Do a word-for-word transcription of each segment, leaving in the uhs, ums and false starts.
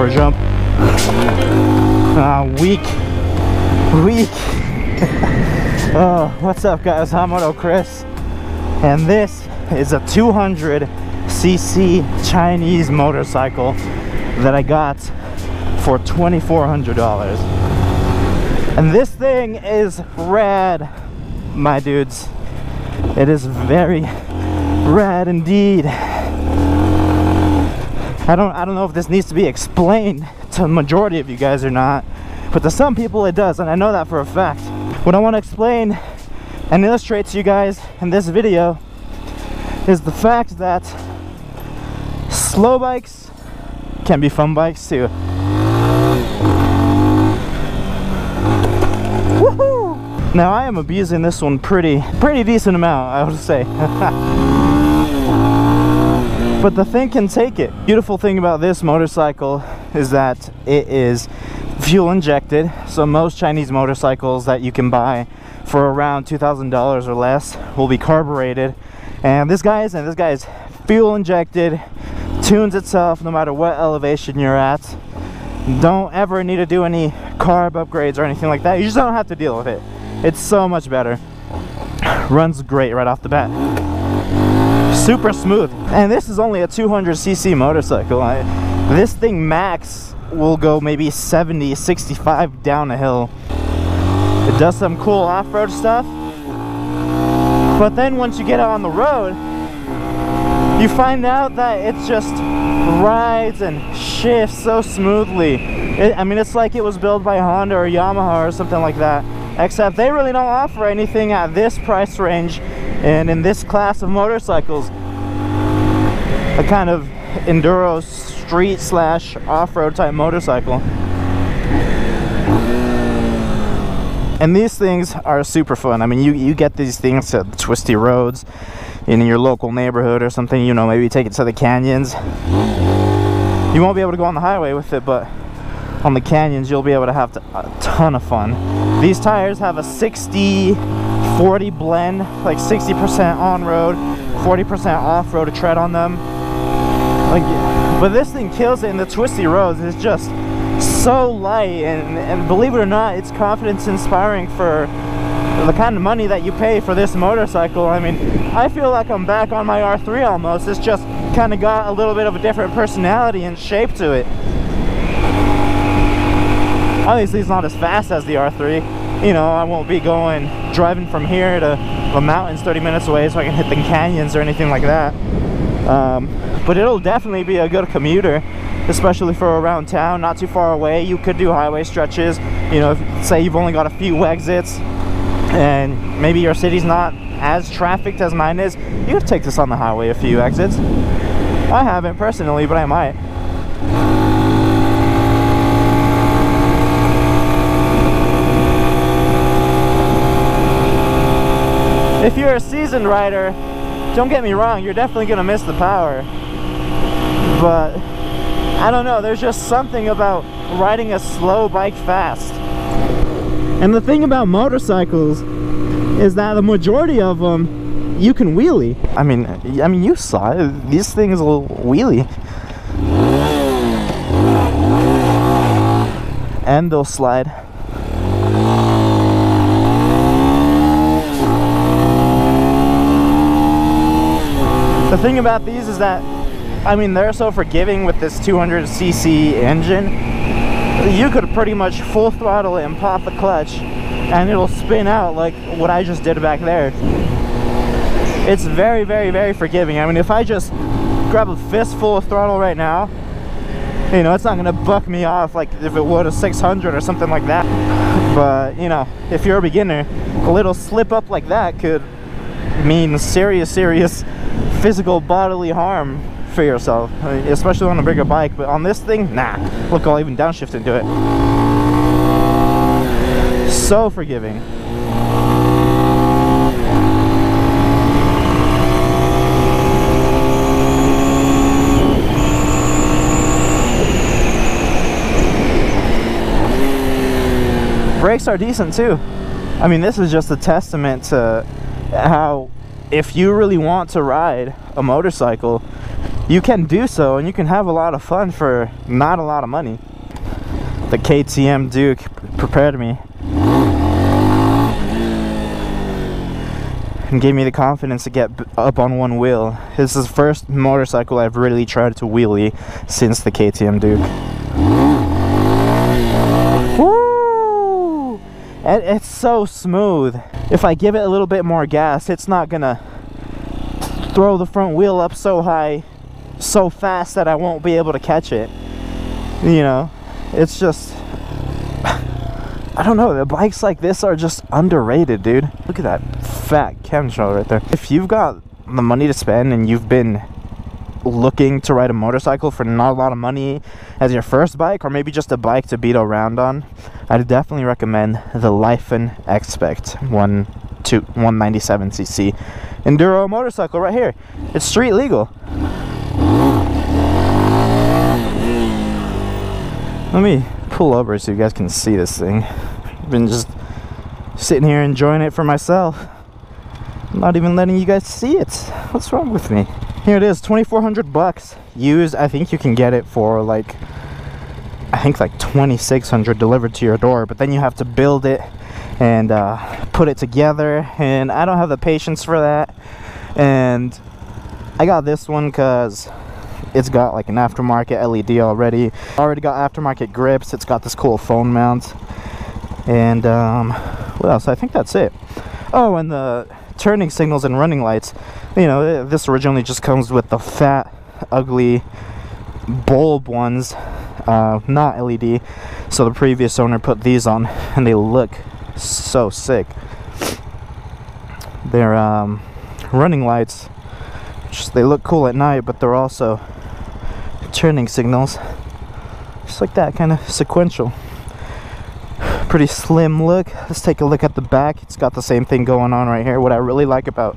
for a jump. Uh, weak, weak. Oh, what's up, guys? I'm Moto Chris, and this is a two hundred c c Chinese motorcycle that I got for twenty-four hundred dollars. And this thing is rad, my dudes. It is very rad indeed. I don't, I don't know if this needs to be explained to the majority of you guys or not, but to some people it does, and I know that for a fact. What I want to explain and illustrate to you guys in this video is the fact that slow bikes can be fun bikes too. Woohoo! Now I am abusing this one pretty, pretty decent amount, I would say. But the thing can take it. Beautiful thing about this motorcycle is that it is fuel injected. So most Chinese motorcycles that you can buy for around two thousand dollars or less will be carbureted. And this guy isn't. This guy is fuel injected, tunes itself no matter what elevation you're at. Don't ever need to do any carb upgrades or anything like that. You just don't have to deal with it. It's so much better. Runs great right off the bat. Super smooth. And this is only a two hundred c c motorcycle. I, this thing max will go maybe seventy, sixty-five down a hill. It does some cool off-road stuff, but then once you get out on the road, you find out that it just rides and shifts so smoothly. It, I mean, it's like it was built by Honda or Yamaha or something like that, except they really don't offer anything at this price range and in this class of motorcycles. A kind of enduro street slash off-road type motorcycle. And these things are super fun. I mean, you, you get these things at the twisty roads in your local neighborhood or something, you know, maybe take it to the canyons. You won't be able to go on the highway with it, but on the canyons you'll be able to have a ton of fun. These tires have a sixty forty blend, like sixty percent on-road, forty percent off-road to tread on them. Like, but this thing kills it in the twisty roads. It's just so light, and, and believe it or not, it's confidence inspiring for the kind of money that you pay for this motorcycle. I mean, I feel like I'm back on my R three almost. It's just kind of got a little bit of a different personality and shape to it. Obviously, it's not as fast as the R three. You know, I won't be going driving from here to the mountains thirty minutes away so I can hit the canyons or anything like that. Um, but it'll definitely be a good commuter, especially for around town, not too far away. You could do highway stretches, you know, if, say you've only got a few exits and maybe your city's not as trafficked as mine is. You could take this on the highway a few exits. I haven't personally, but I might. If you're a seasoned rider, don't get me wrong, you're definitely gonna miss the power. But I don't know, there's just something about riding a slow bike fast. And the thing about motorcycles is that the majority of them, you can wheelie. I mean, I mean, you saw it. These things will wheelie. And they'll slide. The thing about these is that, I mean, they're so forgiving with this two hundred c c engine. You could pretty much full throttle it and pop the clutch and it'll spin out like what I just did back there. It's very, very, very forgiving. I mean, if I just grab a fistful of throttle right now, you know, it's not gonna buck me off like if it would a six hundred or something like that. But, you know, if you're a beginner, a little slip up like that could mean serious, serious physical bodily harm for yourself, especially on a bigger bike. But on this thing, nah, look, I'll even downshift into it. So forgiving. Brakes are decent too. I mean, this is just a testament to how, if you really want to ride a motorcycle, you can do so, and you can have a lot of fun for not a lot of money. The K T M Duke prepared me and gave me the confidence to get up on one wheel. This is the first motorcycle I've really tried to wheelie since the K T M Duke. Woo! And it's so smooth. If I give it a little bit more gas, it's not gonna throw the front wheel up so high, so fast that I won't be able to catch it. You know, it's just, I don't know, the bikes like this are just underrated, dude. Look at that fat camshaft right there. If you've got the money to spend and you've been looking to ride a motorcycle for not a lot of money as your first bike, or maybe just a bike to beat around on, I'd definitely recommend the Lifan X-pect one ninety-seven c c enduro motorcycle right here. It's street legal. Let me pull over so you guys can see this thing. I've been just sitting here enjoying it for myself. I'm not even letting you guys see it. What's wrong with me? Here it is, twenty-four hundred bucks used. I think you can get it for like, I think like twenty-six hundred delivered to your door, but then you have to build it and uh, put it together, and I don't have the patience for that. And I got this one because it's got like an aftermarket L E D already. Already got aftermarket grips. It's got this cool phone mount. And um, what else? I think that's it. Oh, and the turning signals and running lights. You know, this originally just comes with the fat, ugly bulb ones, uh, not L E D. So the previous owner put these on, and they look so sick. They're um, running lights. Just, they look cool at night, but they're also turning signals, just like that, kind of sequential. Pretty slim look. Let's take a look at the back. It's got the same thing going on right here. What I really like about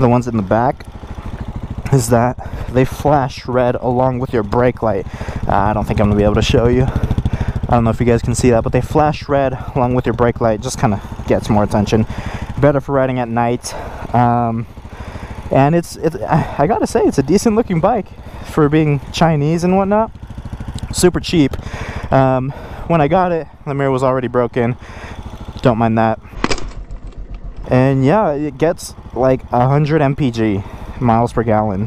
the ones in the back is that they flash red along with your brake light. uh, I don't think I'm gonna be able to show you. I don't know if you guys can see that, but they flash red along with your brake light. Just kind of gets more attention. Better for riding at night. um, And it's, it, I gotta say, it's a decent looking bike for being Chinese and whatnot. Super cheap. Um, when I got it, the mirror was already broken. Don't mind that. And yeah, it gets like one hundred M P G, miles per gallon,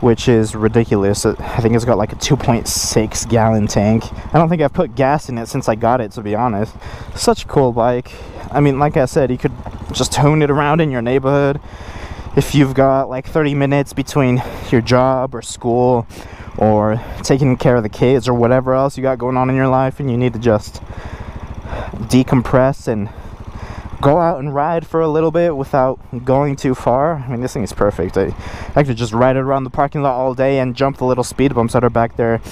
which is ridiculous. I think it's got like a two point six gallon tank. I don't think I've put gas in it since I got it, to be honest. Such a cool bike. I mean, like I said, you could just hone it around in your neighborhood. If you've got like thirty minutes between your job or school or taking care of the kids or whatever else you got going on in your life, and you need to just decompress and go out and ride for a little bit without going too far, I mean, this thing is perfect. I, I could just ride it around the parking lot all day and jump the little speed bumps that are back there,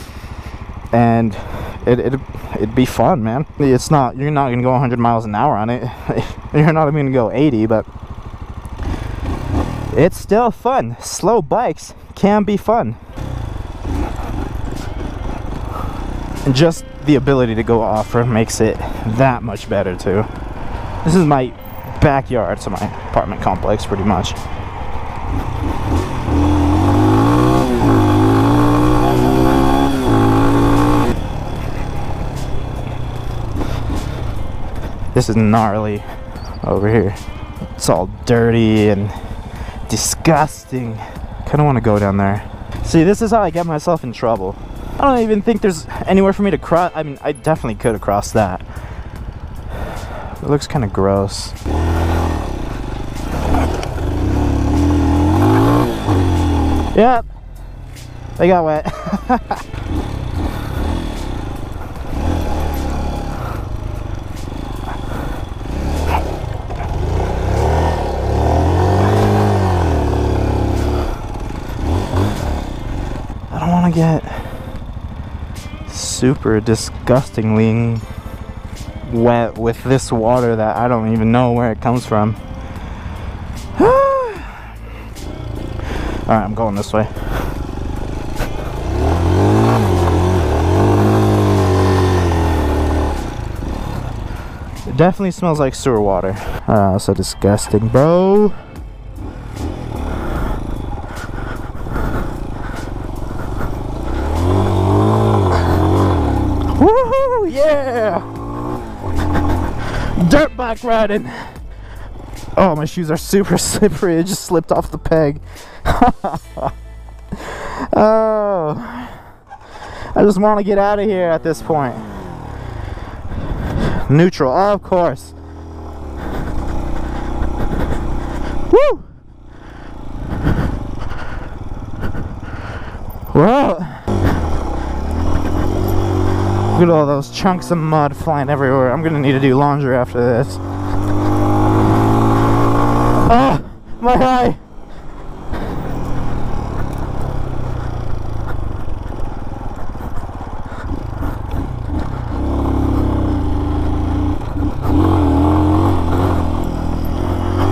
and it, it, it'd be fun, man. It's not, you're not gonna go one hundred miles an hour on it. You're not even gonna go eighty, but it's still fun. Slow bikes can be fun. And just the ability to go off-road makes it that much better too. This is my backyard, so my apartment complex pretty much. This is gnarly over here. It's all dirty and disgusting. Kind of want to go down there. See, this is how I get myself in trouble. I don't even think there's anywhere for me to cross. I mean, I definitely could have crossed that. It looks kind of gross. Yep, they got wet. Get super disgustingly wet with this water that I don't even know where it comes from. Alright, I'm going this way. It definitely smells like sewer water. Oh, so disgusting, bro. dirt bike riding. Oh, my shoes are super slippery. It just slipped off the peg. Oh, I just want to get out of here at this point. Neutral, of course. Woo! Well, look at all those chunks of mud flying everywhere. I'm gonna need to do laundry after this. Ah, my eye!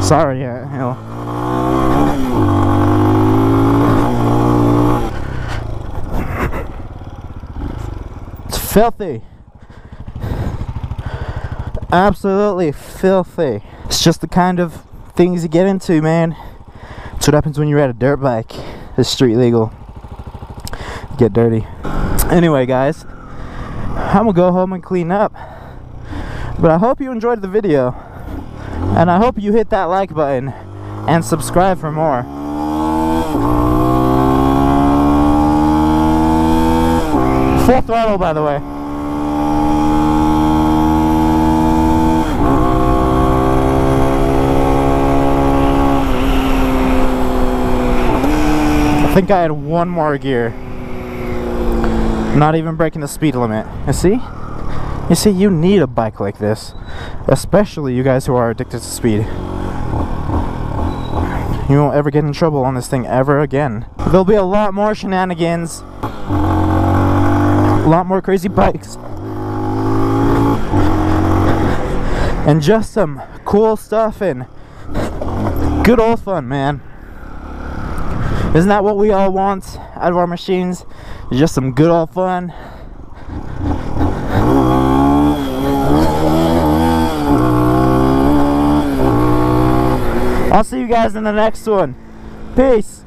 Sorry, yeah, hell. It's filthy. Absolutely filthy. It's just the kind of things you get into, man. That's what happens when you ride a dirt bike. It's street legal. You get dirty. Anyway, guys, I'm gonna go home and clean up. But I hope you enjoyed the video. And I hope you hit that like button and subscribe for more. Full throttle, by the way. I think I had one more gear. Not even breaking the speed limit. You see? You see, you need a bike like this. Especially you guys who are addicted to speed. You won't ever get in trouble on this thing ever again. There'll be a lot more shenanigans. A lot more crazy bikes. And just some cool stuff and good old fun, man. Isn't that what we all want out of our machines? Just some good old fun. I'll see you guys in the next one. Peace.